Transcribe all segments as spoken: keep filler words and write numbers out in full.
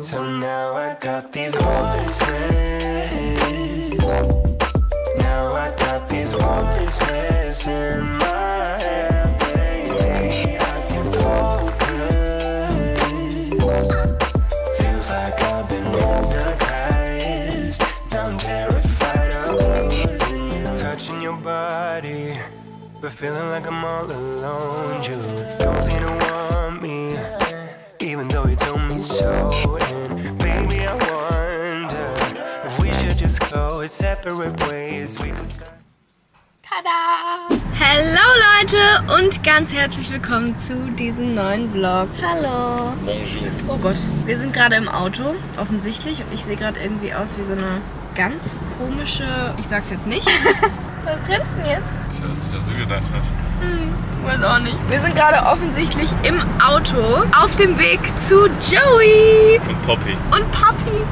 So now I got these voices. Now I got these voices in my head, baby. I can focus. Feels like I've been hypnotized. I'm terrified of losing you. Touching your body, but feeling like I'm all alone. You don't seem to want me, even though you told me so. And baby, I wonder if we should just go separate ways. We could start. Tada! Hello Leute und ganz herzlich willkommen zu diesem neuen Vlog. Hallo! Bonjour! Oh Gott, wir sind gerade im Auto, offensichtlich. Und ich sehe gerade irgendwie aus wie so eine ganz komische... Ich sag's jetzt nicht. Was grinst denn jetzt? Ich weiß nicht, was du gedacht hast. Hm, weiß auch nicht. Wir sind gerade offensichtlich im Auto auf dem Weg zu Joey. Und Poppy. Und Poppy.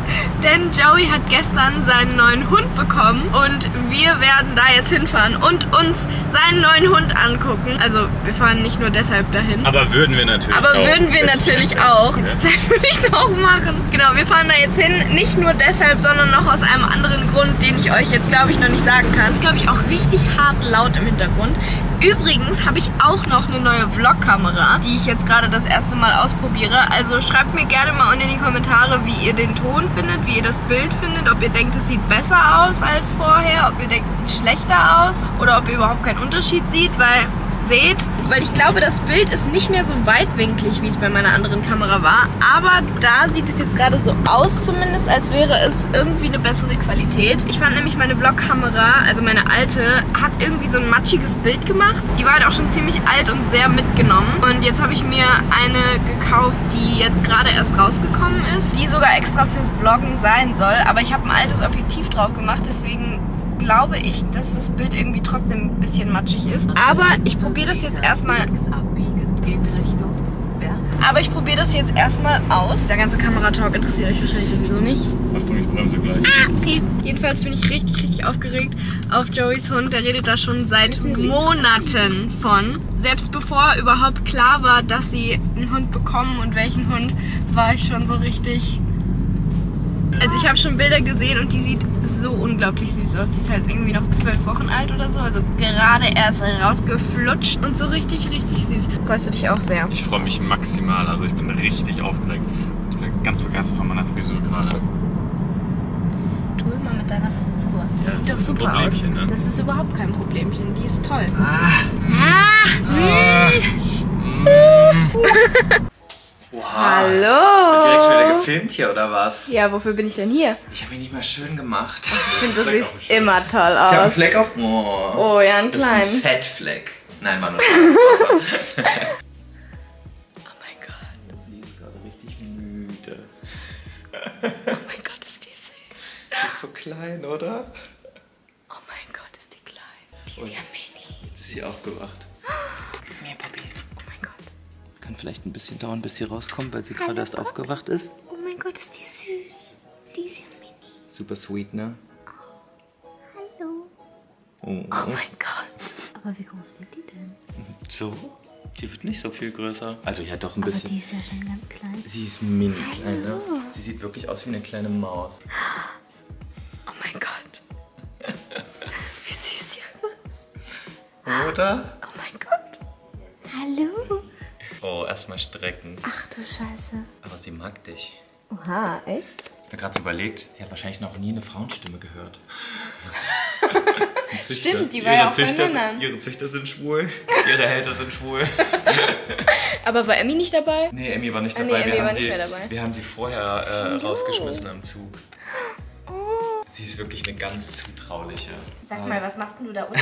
Denn Joey hat gestern seinen neuen Hund bekommen und wir werden da jetzt hinfahren und uns seinen neuen Hund angucken. Also wir fahren nicht nur deshalb dahin. Aber würden wir natürlich Aber auch. Aber würden wir natürlich auch. Die Zeit würde ich es auch machen. Genau, wir fahren da jetzt hin. Nicht nur deshalb, sondern noch aus einem anderen Grund, den ich euch jetzt, glaube ich, noch nicht sagen kann. Das ist, glaube ich, auch richtig hart laut im Hintergrund. Übrigens habe ich auch noch eine neue Vlog-Kamera, die ich jetzt gerade das erste Mal ausprobiere. Also schreibt mir gerne mal unten in die Kommentare, wie ihr den Ton findet, wie ihr das Bild findet, ob ihr denkt, es sieht besser aus als vorher, ob ihr denkt, es sieht schlechter aus oder ob ihr überhaupt keinen Unterschied seht, weil... Seht, weil ich glaube, das Bild ist nicht mehr so weitwinklig, wie es bei meiner anderen Kamera war. Aber da sieht es jetzt gerade so aus zumindest, als wäre es irgendwie eine bessere Qualität. Ich fand nämlich meine Vlog-Kamera, also meine alte, hat irgendwie so ein matschiges Bild gemacht. Die war halt auch schon ziemlich alt und sehr mitgenommen. Und jetzt habe ich mir eine gekauft, die jetzt gerade erst rausgekommen ist, die sogar extra fürs Vloggen sein soll. Aber ich habe ein altes Objektiv drauf gemacht, deswegen... glaube ich, dass das Bild irgendwie trotzdem ein bisschen matschig ist. Aber ich probiere das jetzt erstmal. Aber ich probiere das jetzt erstmal aus. Der ganze Kameratalk interessiert euch wahrscheinlich sowieso nicht. Achtung, ich bremse gleich. Ah, okay. Jedenfalls bin ich richtig, richtig aufgeregt auf Joeys Hund. Der redet da schon seit Monaten von. Selbst bevor überhaupt klar war, dass sie einen Hund bekommen und welchen Hund, war ich schon so richtig... Also ich habe schon Bilder gesehen und die sieht so unglaublich süß aus. Die ist halt irgendwie noch zwölf Wochen alt oder so. Also gerade erst rausgeflutscht und so richtig, richtig süß. Freust du dich auch sehr? Ich freue mich maximal. Also ich bin richtig aufgeregt. Ich bin ganz begeistert von meiner Frisur gerade. Du immer mit deiner Frisur. Das ja, sieht das doch super aus. Ne? Das ist überhaupt kein Problemchen. Die ist toll. Ah. Ah. Ah. Ah. Wow. Hallo! Direkt schon wieder gefilmt hier, oder was? Ja, wofür bin ich denn hier? Ich habe mich nicht mal schön gemacht. Ach, ich finde, du siehst immer toll aus. Ich habe einen Fleck auf... Oh, oh ja, einen kleinen. Das ist ein Fettfleck. Nein, war nur Spaß. Oh mein Gott. Sie ist gerade richtig müde. Oh mein Gott, ist die süß. Die ist so klein, oder? Oh mein Gott, ist die klein. Die ist ja mini. Jetzt ist sie aufgewacht. Komm her, Papi. Kann vielleicht ein bisschen dauern, bis sie rauskommt, weil sie Hallo, gerade erst Pop. aufgewacht ist. Oh mein Gott, ist die süß. Die ist ja mini. Super sweet, ne? Oh. Hallo. Oh, oh mein Gott. Aber wie groß wird die denn? So? Die wird nicht so viel größer. Also ja, doch ein Aber bisschen. die ist ja schon ganz klein. Sie ist mini klein, ne? Sie sieht wirklich aus wie eine kleine Maus. Oh mein Gott. Wie süß sie einfach ist. Oder? Oh mein Gott. Hallo. Oh, erstmal strecken. Ach du Scheiße. Aber sie mag dich. Oha, echt? Ich habe gerade so überlegt, sie hat wahrscheinlich noch nie eine Frauenstimme gehört. Stimmt, die war ihre ja auch Züchter, von Männern. Ihre Züchter sind schwul, ihre Helfer sind schwul. Aber war Emmy nicht dabei? Nee, Emmy war nicht dabei. Nee, wir, haben war sie, nicht mehr dabei. wir haben sie vorher äh, rausgeschmissen am Zug. Oh. Sie ist wirklich eine ganz zutrauliche. Sag mal, was machst denn du da unten?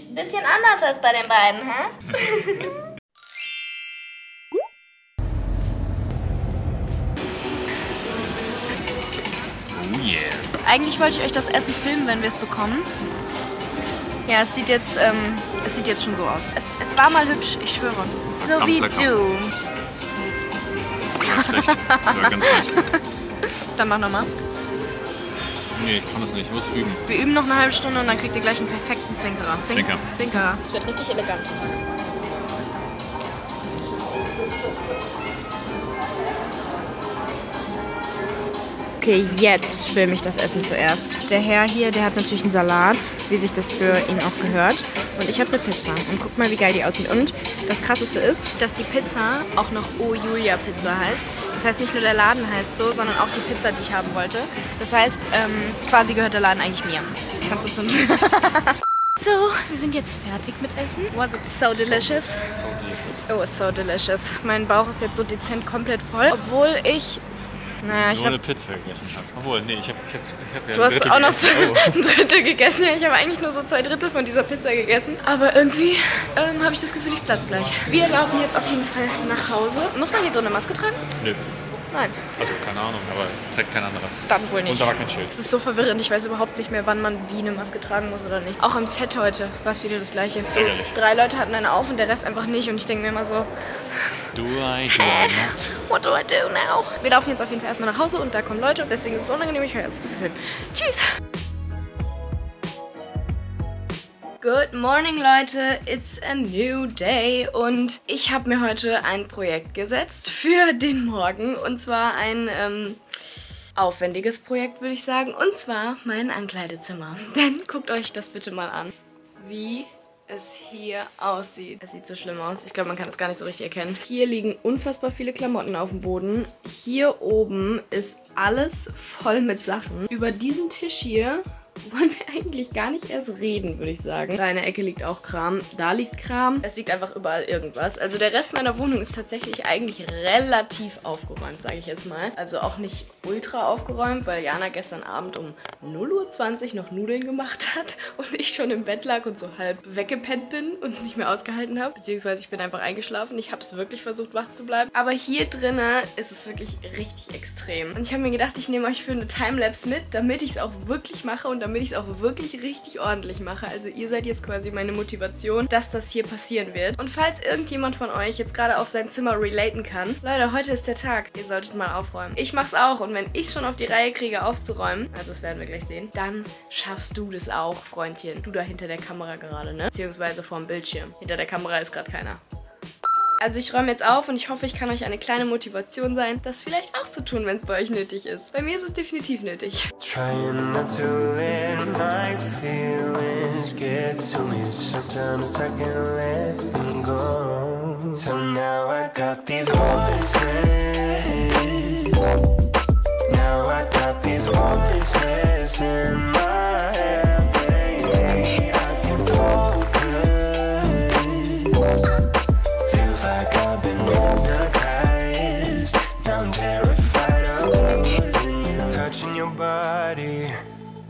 Ein bisschen anders als bei den beiden, hä? Oh yeah. Eigentlich wollte ich euch das Essen filmen, wenn wir es bekommen. Ja, es sieht jetzt, ähm, es sieht jetzt schon so aus. Es, es war mal hübsch, ich schwöre. So wie du. Dann mach nochmal. Nee, ich kann das nicht. Ich muss üben. Wir üben noch eine halbe Stunde und dann kriegt ihr gleich einen perfekten Zwinkerer. Zwinker. Zwinkerer. Das wird richtig elegant. Okay, jetzt filme ich das Essen zuerst. Der Herr hier, der hat natürlich einen Salat, wie sich das für ihn auch gehört. Und ich habe eine Pizza. Und guck mal, wie geil die aussieht. Und das Krasseste ist, dass die Pizza auch noch O-Julia-Pizza heißt. Das heißt, nicht nur der Laden heißt so, sondern auch die Pizza, die ich haben wollte. Das heißt, ähm, quasi gehört der Laden eigentlich mir. Kannst du zum... So, wir sind jetzt fertig mit Essen. Was it so delicious? So, so delicious. Oh, it's so delicious. Mein Bauch ist jetzt so dezent komplett voll, obwohl ich... Naja, ich nur hab... eine Pizza gegessen habe. Obwohl, nee, ich habe ich hab, ich hab ja Du ein hast auch noch oh. ein Drittel gegessen. Ich habe eigentlich nur so zwei Drittel von dieser Pizza gegessen. Aber irgendwie ähm, habe ich das Gefühl, ich platz gleich. Wir laufen jetzt auf jeden Fall nach Hause. Muss man hier drin eine Maske tragen? Nö. Nein. Also keine Ahnung, aber trägt kein anderer. Dann wohl nicht. Und da war kein Schild. Es ist so verwirrend, ich weiß überhaupt nicht mehr, wann man wie eine Maske tragen muss oder nicht. Auch am Set heute war es wieder das Gleiche. So, drei Leute hatten eine auf und der Rest einfach nicht und ich denke mir immer so... Do I, do I not? What do I do now? Wir laufen jetzt auf jeden Fall erstmal nach Hause und da kommen Leute und deswegen ist es unangenehm, ich höre jetzt zu filmen. Tschüss! Good morning, Leute. It's a new day und ich habe mir heute ein Projekt gesetzt für den Morgen und zwar ein ähm, aufwendiges Projekt, würde ich sagen, und zwar mein Ankleidezimmer. Denn guckt euch das bitte mal an, wie es hier aussieht. Es sieht so schlimm aus. Ich glaube, man kann das gar nicht so richtig erkennen. Hier liegen unfassbar viele Klamotten auf dem Boden. Hier oben ist alles voll mit Sachen. Über diesen Tisch hier wollen wir eigentlich gar nicht erst reden, würde ich sagen. Da in der Ecke liegt auch Kram, da liegt Kram. Es liegt einfach überall irgendwas. Also der Rest meiner Wohnung ist tatsächlich eigentlich relativ aufgeräumt, sage ich jetzt mal. Also auch nicht ultra aufgeräumt, weil Jana gestern Abend um null Uhr zwanzig noch Nudeln gemacht hat und ich schon im Bett lag und so halb weggepennt bin und es nicht mehr ausgehalten habe. Beziehungsweise ich bin einfach eingeschlafen. Ich habe es wirklich versucht, wach zu bleiben. Aber hier drinnen ist es wirklich richtig extrem. Und ich habe mir gedacht, ich nehme euch für eine Timelapse mit, damit ich es auch wirklich mache und damit damit ich es auch wirklich richtig ordentlich mache. Also ihr seid jetzt quasi meine Motivation, dass das hier passieren wird. Und falls irgendjemand von euch jetzt gerade auf sein Zimmer relaten kann, Leute, heute ist der Tag. Ihr solltet mal aufräumen. Ich mach's auch und wenn ich schon auf die Reihe kriege aufzuräumen, also das werden wir gleich sehen, dann schaffst du das auch, Freundchen. Du da hinter der Kamera gerade, ne? Beziehungsweise vorm Bildschirm. Hinter der Kamera ist gerade keiner. Also ich räume jetzt auf und ich hoffe, ich kann euch eine kleine Motivation sein, das vielleicht auch zu tun, wenn es bei euch nötig ist. Bei mir ist es definitiv nötig.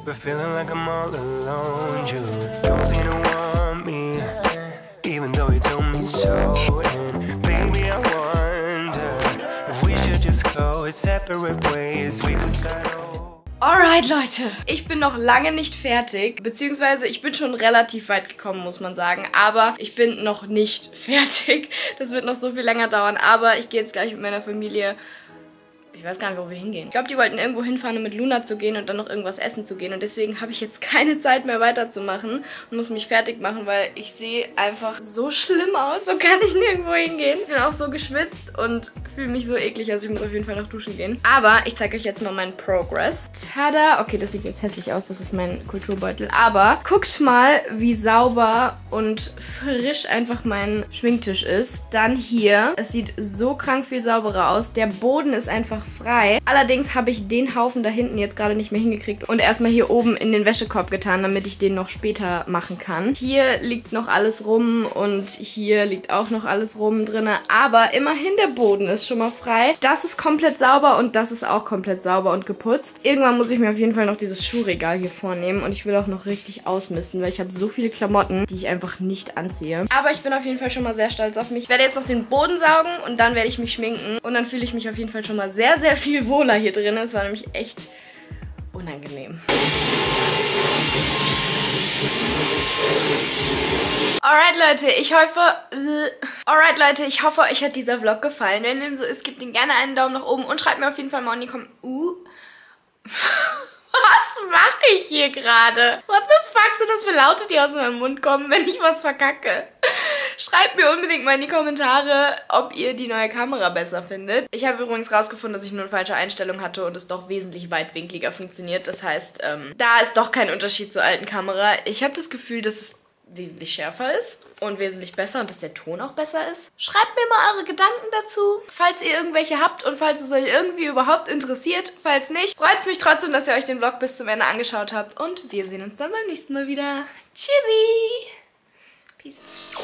But feeling like I'm all alone, you don't seem to want me, even though you told me so. And baby, I wonder if we should just go separate ways. We could start over. Alright, Leute, ich bin noch lange nicht fertig, beziehungsweise ich bin schon relativ weit gekommen, muss man sagen, aber ich bin noch nicht fertig. Das wird noch so viel länger dauern, aber ich gehe jetzt gleich mit meiner Familie. Ich weiß gar nicht, wo wir hingehen. Ich glaube, die wollten irgendwo hinfahren, um mit Luna zu gehen und dann noch irgendwas essen zu gehen. Und deswegen habe ich jetzt keine Zeit mehr weiterzumachen und muss mich fertig machen, weil ich sehe einfach so schlimm aus. So kann ich nirgendwo hingehen. Ich bin auch so geschwitzt und fühle mich so eklig. Also ich muss auf jeden Fall noch duschen gehen. Aber ich zeige euch jetzt mal meinen Progress. Tada! Okay, das sieht jetzt hässlich aus. Das ist mein Kulturbeutel. Aber guckt mal, wie sauber und frisch einfach mein Schminktisch ist. Dann hier. Es sieht so krank viel sauberer aus. Der Boden ist einfach frei. Allerdings habe ich den Haufen da hinten jetzt gerade nicht mehr hingekriegt und erstmal hier oben in den Wäschekorb getan, damit ich den noch später machen kann. Hier liegt noch alles rum und hier liegt auch noch alles rum drin, aber immerhin der Boden ist schon mal frei. Das ist komplett sauber und das ist auch komplett sauber und geputzt. Irgendwann muss ich mir auf jeden Fall noch dieses Schuhregal hier vornehmen und ich will auch noch richtig ausmisten, weil ich habe so viele Klamotten, die ich einfach nicht anziehe. Aber ich bin auf jeden Fall schon mal sehr stolz auf mich. Ich werde jetzt noch den Boden saugen und dann werde ich mich schminken und dann fühle ich mich auf jeden Fall schon mal sehr Sehr, sehr viel wohler hier drin. Es war nämlich echt unangenehm. Alright, Leute, ich hoffe... Alright, Leute, ich hoffe, euch hat dieser Vlog gefallen. Wenn dem so ist, gebt ihm gerne einen Daumen nach oben und schreibt mir auf jeden Fall mal in die Kommentare... Uh. Was mache ich hier gerade? What the fuck sind das für Laute, die aus meinem Mund kommen, wenn ich was verkacke? Schreibt mir unbedingt mal in die Kommentare, ob ihr die neue Kamera besser findet. Ich habe übrigens rausgefunden, dass ich nur eine falsche Einstellung hatte und es doch wesentlich weitwinkliger funktioniert. Das heißt, ähm, da ist doch kein Unterschied zur alten Kamera. Ich habe das Gefühl, dass es wesentlich schärfer ist und wesentlich besser und dass der Ton auch besser ist. Schreibt mir mal eure Gedanken dazu, falls ihr irgendwelche habt und falls es euch irgendwie überhaupt interessiert. Falls nicht, freut es mich trotzdem, dass ihr euch den Vlog bis zum Ende angeschaut habt und wir sehen uns dann beim nächsten Mal wieder. Tschüssi! Peace.